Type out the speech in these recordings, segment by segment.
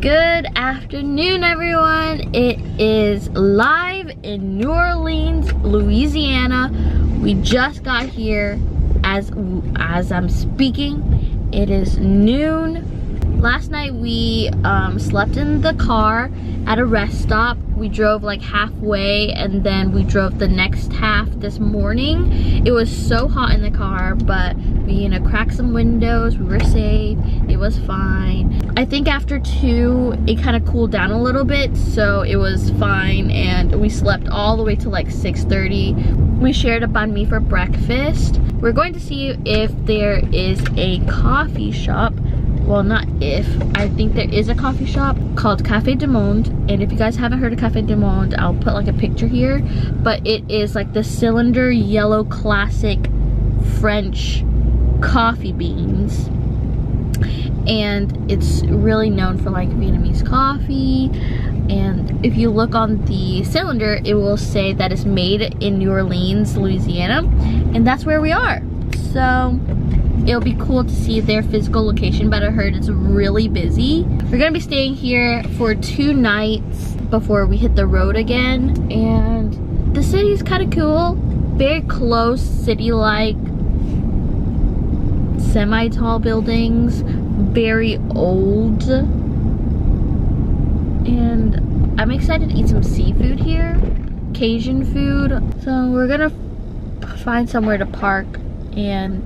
Good afternoon, everyone. It is live in New Orleans, Louisiana. We just got here as I'm speaking. It is noon. Last night we slept in the car at a rest stop. We drove like halfway and then we drove the next half this morning. It was so hot in the car, but we cracked some windows. We were safe. It was fine. I think after 2, it kind of cooled down a little bit, so it was fine, and we slept all the way to like 6:30. We shared a banh mi for breakfast. We're going to see if there is a coffee shop. Well, not if. I think there is a coffee shop called Cafe Du Monde, and if you guys haven't heard of Cafe Du Monde, I'll put like a picture here, but it is like the cylinder yellow classic French coffee beans. And it's really known for like Vietnamese coffee, and if you look on the cylinder it will say that it's made in New Orleans, Louisiana, and that's where we are. So it'll be cool to see their physical location, but I heard it's really busy. We're gonna be staying here for 2 nights before we hit the road again, and the city is kind of cool, very close, city-like, semi-tall buildings, very old, and I'm excited to eat some seafood here, Cajun food. So we're gonna find somewhere to park and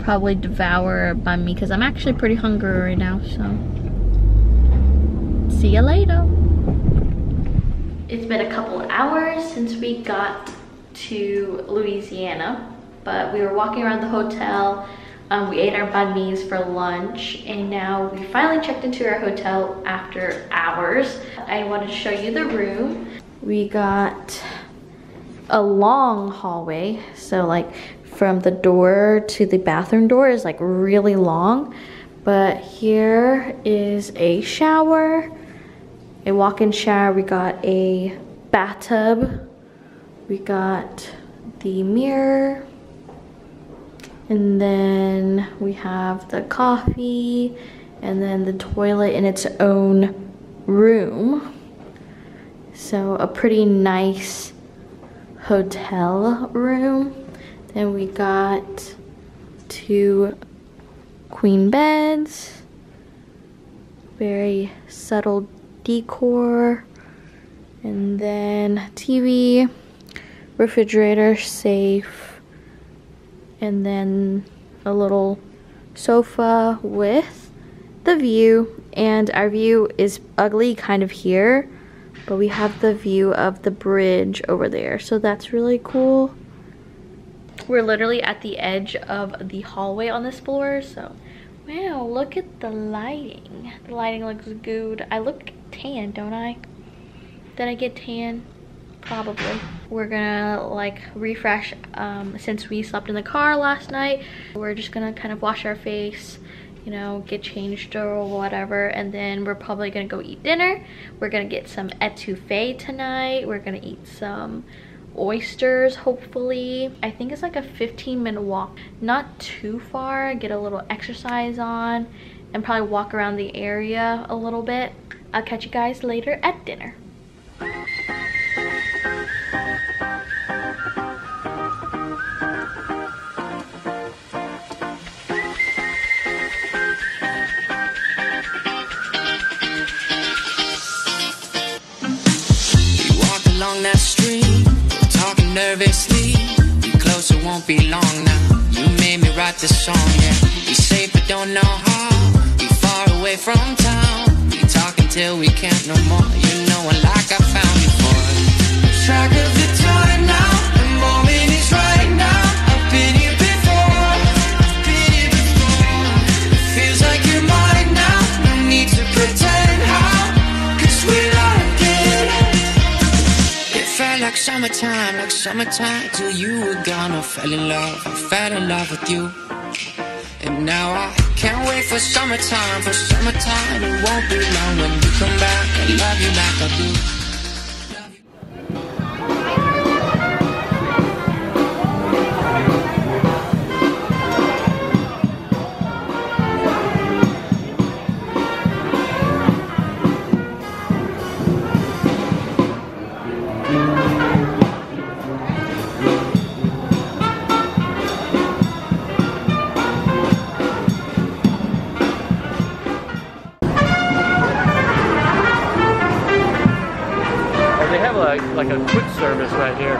probably devour a banh mi because I'm actually pretty hungry right now. So see you later. It's been a couple hours since we got to Louisiana, but we were walking around the hotel. We ate our banh mi's for lunch, and now we finally checked into our hotel after hours. I wanted to show you the room. We got a long hallway, so like from the door to the bathroom door is like really long, but here is a shower, a walk-in shower. We got a bathtub, we got the mirror, and then we have the coffee, and then the toilet in its own room. So a pretty nice hotel room. Then we got 2 queen beds, very subtle decor, and then TV, refrigerator, safe, and then a little sofa with the view. And our view is ugly kind of here, but we have the view of the bridge over there, so that's really cool. We're literally at the edge of the hallway on this floor, so wow, look at the lighting. The lighting looks good. I look tan, don't I? Did I get tan? Probably. We're gonna like refresh since we slept in the car last night. We're just gonna kind of wash our face, get changed or whatever, and then we're probably gonna go eat dinner. We're gonna get some etouffee tonight. We're gonna eat some oysters, hopefully. I think it's like a 15-minute walk, not too far. Get a little exercise on and probably walk around the area a little bit. I'll catch you guys later at dinner. That stream, talking nervously. You closer, won't be long now. You made me write this song, yeah. We safe but don't know how. We far away from town. We talking till we can't no more. And like I found before. Lose track of the time now. The moment is right now. I've been here before. I've been here before. It feels like you're mine now. No need to pretend how. 'Cause we're not again. Felt like summertime till you were gone. I fell in love, I fell in love with you. And now I can't wait for summertime, it won't be long when you come back and love you like I do. like a quick service right here.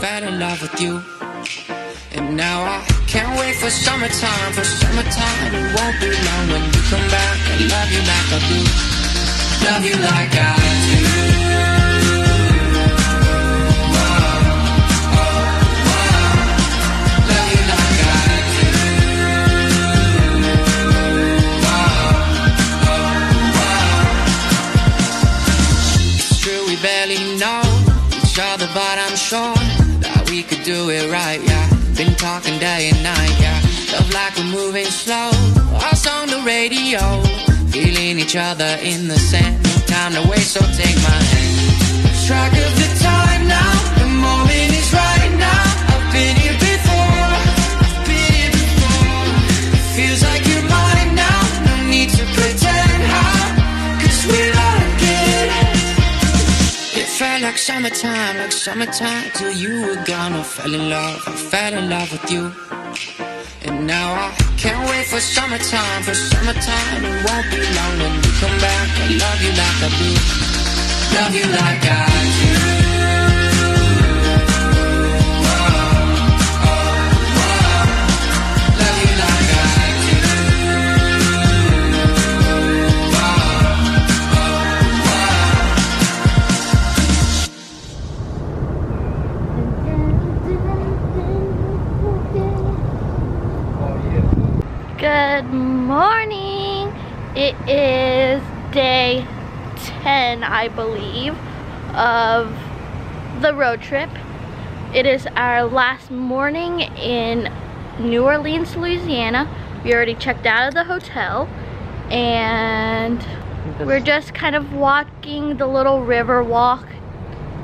Fell in love with you, and now I can't wait for summertime. For summertime, it won't be long when you come back. I love you like I do, love you like I do. But I'm sure that we could do it right, yeah. Been talking day and night, yeah. Love like we're moving slow, us on the radio, feeling each other in the sand. No time to waste, so take my hand. Lose track of the time now, the moment is right now. I've been here before, I've been here before. It feels like you're mine now, no need to pretend how, cause we're not again. It felt like summertime till you were gone. I fell in love, I fell in love with you. And now I can't wait for summertime, for summertime. It won't be long when you come back. I love you like I do, love you like I do. Good morning. It is day 10, I believe, of the road trip. It is our last morning in New Orleans, Louisiana. We already checked out of the hotel and we're just kind of walking the little river walk.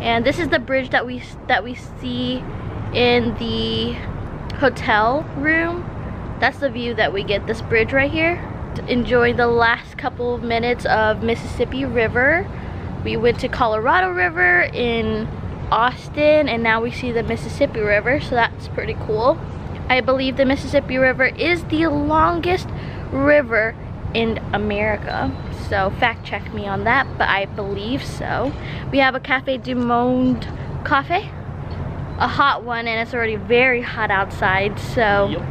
And this is the bridge that we see in the hotel room. That's the view that we get, this bridge right here. Enjoying the last couple of minutes of Mississippi River. We went to Colorado River in Austin and now we see the Mississippi River, so that's pretty cool. I believe the Mississippi River is the longest river in America, so fact check me on that, but I believe so. We have a Cafe Du Monde coffee, a hot one, and it's already very hot outside, so. Yep.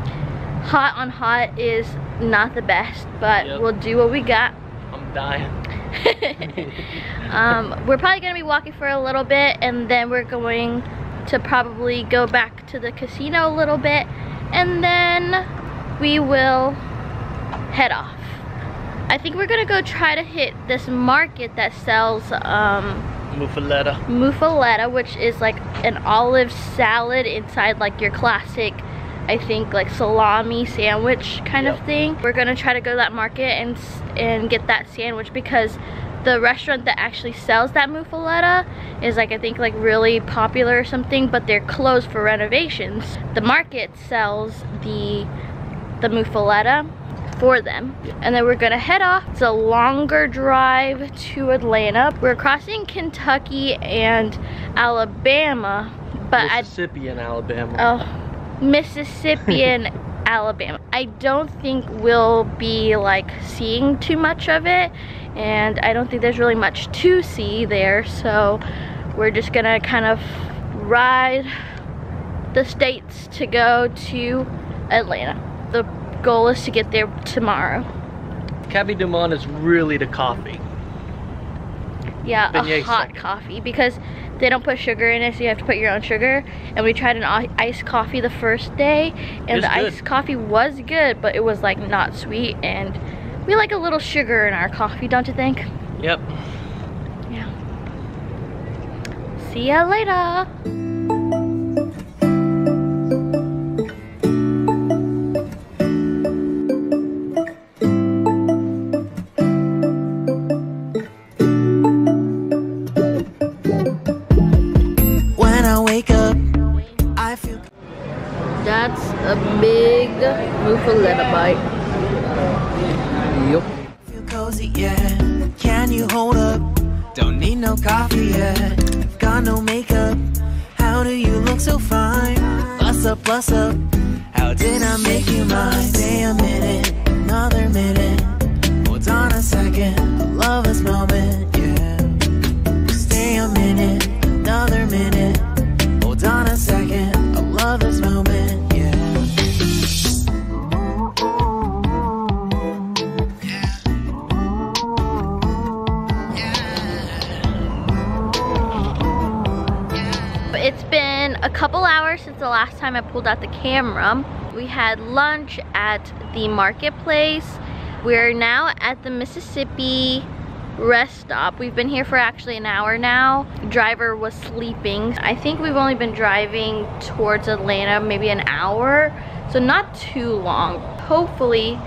Hot on hot is not the best, but yep, we'll do what we got. I'm dying. We're probably gonna be walking for a little bit and then we're going to probably go back to the casino a little bit and then we will head off. I think we're gonna go try to hit this market that sells Muffaletta, which is like an olive salad inside like your classic, I think, like salami sandwich kind of thing. We're gonna try to go to that market and get that sandwich because the restaurant that actually sells that muffaletta is like, I think, like really popular or something, but they're closed for renovations. The market sells the muffaletta for them. And then we're gonna head off. It's a longer drive to Atlanta. We're crossing Kentucky and Alabama, but Mississippi and Alabama. Oh. Mississippi and Alabama. I don't think we'll be like seeing too much of it and I don't think there's really much to see there, so we're just gonna kind of ride the states to go to Atlanta. The goal is to get there tomorrow. Cafe Du Monde is really the coffee. Yeah, a hot coffee because they don't put sugar in it, so you have to put your own sugar. And we tried an iced coffee the first day, and the iced coffee was good, but it was like not sweet. And we like a little sugar in our coffee, don't you think? Yep. Yeah. See ya later. I wake up, I feel. That's a big Muffaletta bite. Yup. Feel cozy, yeah. Can you hold up? Don't need no coffee yet. I've got no makeup. How do you look so fine? Bust up, bust up. How did I make you mine? Stay a minute, another minute. Hold on a second. I love this moment, yeah. Stay a minute, another minute. Hold on a second. I love this moment. It's been a couple hours since the last time I pulled out the camera. We had lunch at the marketplace. We're now at the Mississippi rest stop. We've been here for actually an hour now. Driver was sleeping. I think we've only been driving towards Atlanta maybe an hour, so not too long. Hopefully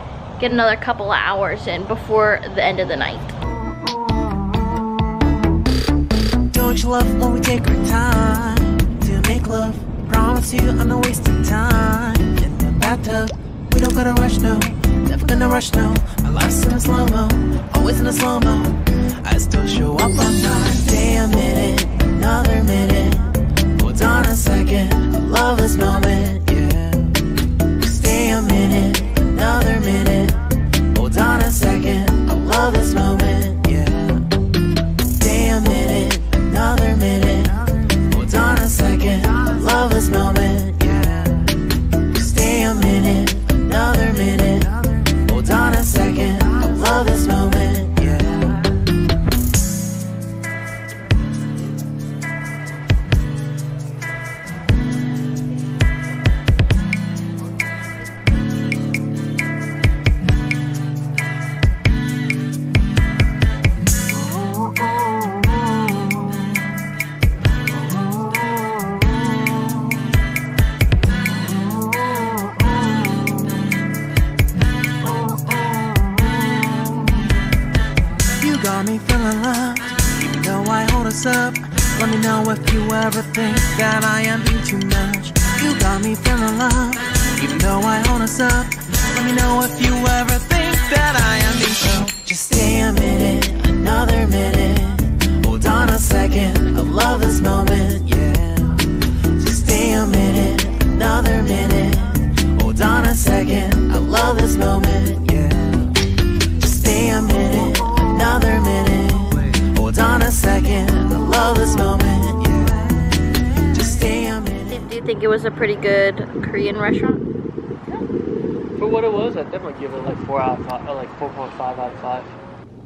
get another couple hours in before the end of the night. Don't you love when we take our time? Love, promise you I'm not wasting time. In the bathtub, we don't gotta rush, no. Never gonna rush, no. My life's in a slow-mo, always in a slow-mo. I still show up on time. Stay a minute, another minute. Hold on a second, I love this moment, yeah. Stay a minute, another minute. Hold on a second, I love this moment, yeah. Stay a minute, another minute. Hold on a second, I love this moment, yeah. Stay a minute, another minute. Hold on a second, I love this moment, yeah. Ever think that I am being too much? You got me feeling love, even though I own us up. Let me know if you ever think that I am being so. Just stay a minute, another minute. Hold on a second, I love this moment, yeah. Just stay a minute, another minute. Hold on a second, I love this moment, yeah. Just stay a minute, another minute. Hold on a second, I love this moment, yeah. Do you think it was a pretty good Korean restaurant? For what it was, I definitely give it like 4 out of 5, or like 4.5 out of 5.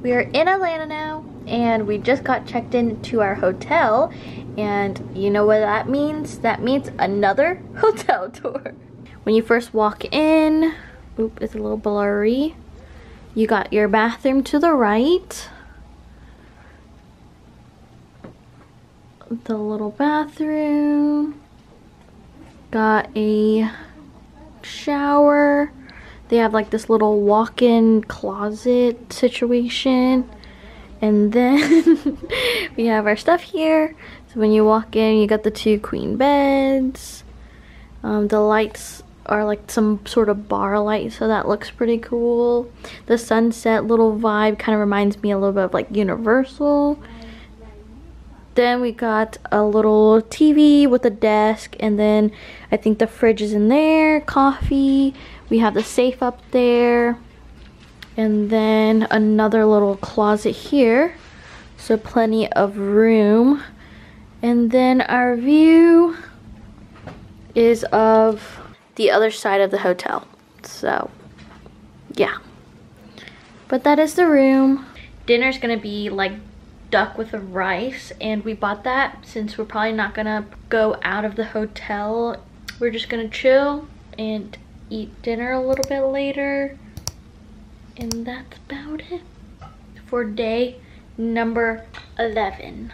We are in Atlanta now, and we just got checked into our hotel, and you know what that means? That means another hotel tour. When you first walk in, oop, it's a little blurry. You got your bathroom to the right. The little bathroom. Got a shower. They have like this little walk-in closet situation. And then we have our stuff here. So when you walk in, you got the 2 queen beds. The lights are like some sort of bar light, so that looks pretty cool. The sunset little vibe kind of reminds me a little bit of like Universal. Then we got a little TV with a desk, and then I think the fridge is in there, coffee. We have the safe up there, and then another little closet here. So plenty of room. And then our view is of the other side of the hotel. So, yeah. But that is the room. Dinner's gonna be like duck with rice, and we bought that since we're probably not gonna go out of the hotel. We're just gonna chill and eat dinner a little bit later, and that's about it for day number 11.